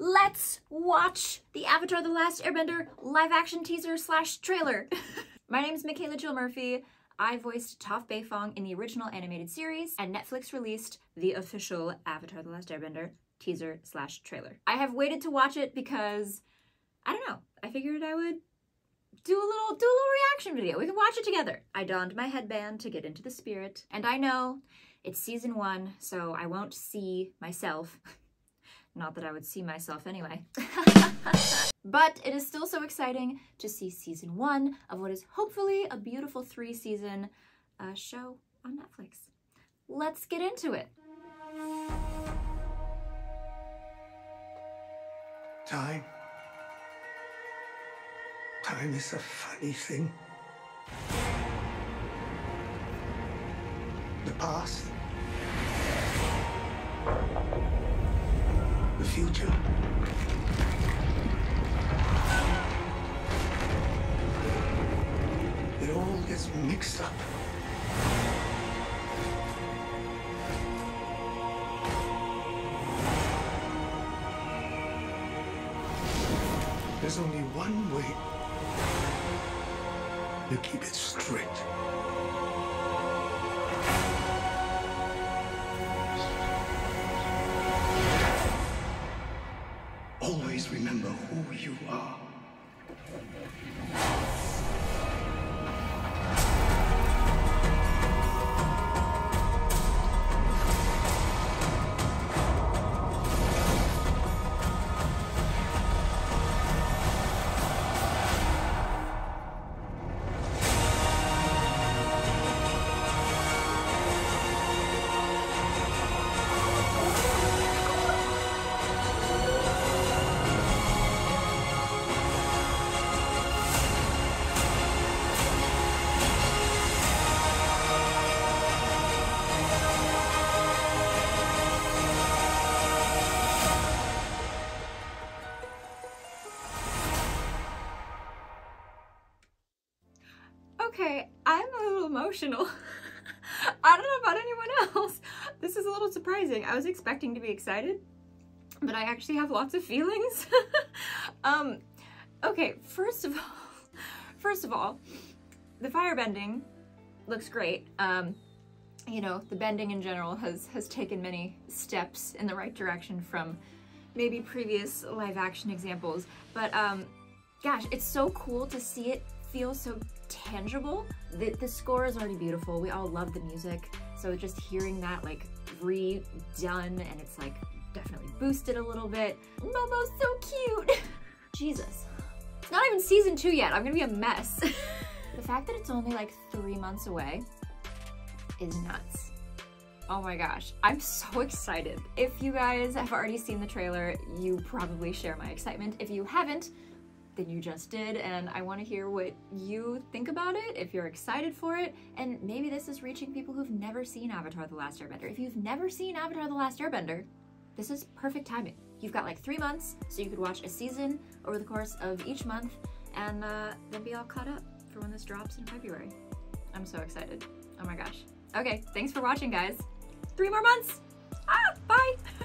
Let's watch the Avatar: The Last Airbender live action teaser / trailer. My name is Michaela Jill Murphy. I voiced Toph Beifong in the original animated series, and Netflix released the official Avatar: The Last Airbender teaser / trailer. I have waited to watch it because, I don't know, I figured I would do a little reaction video. We can watch it together. I donned my headband to get into the spirit, and I know it's season 1, so I won't see myself. Not that I would see myself anyway. But it is still so exciting to see season 1 of what is hopefully a beautiful 3-season show on Netflix. Let's get into it. Time is a funny thing. The past. The future. It all gets mixed up. There's only one way to keep it straight. Always remember who you are. Okay, I'm a little emotional. I don't know about anyone else. This is a little surprising. I was expecting to be excited, but I actually have lots of feelings. Okay, first of all, the fire bending looks great. You know, the bending in general has taken many steps in the right direction from maybe previous live action examples, but gosh, it's so cool to see it feel so tangible. The score is already beautiful. We all love the music. So just hearing that like redone, and it's like definitely boosted a little bit. Momo's so cute. Jesus. It's not even season 2 yet. I'm gonna be a mess. The fact that it's only like 3 months away is nuts. Oh my gosh, I'm so excited. If you guys have already seen the trailer, you probably share my excitement. If you haven't, than you just did, and I want to hear what you think about it, if you're excited for it, and maybe this is reaching people who've never seen Avatar: The Last Airbender. If you've never seen Avatar: The Last Airbender, this is perfect timing. You've got like 3 months, so you could watch a season over the course of each month, and then be all caught up for when this drops in February. I'm so excited. Oh my gosh. Okay, thanks for watching, guys. 3 more months! Ah, bye!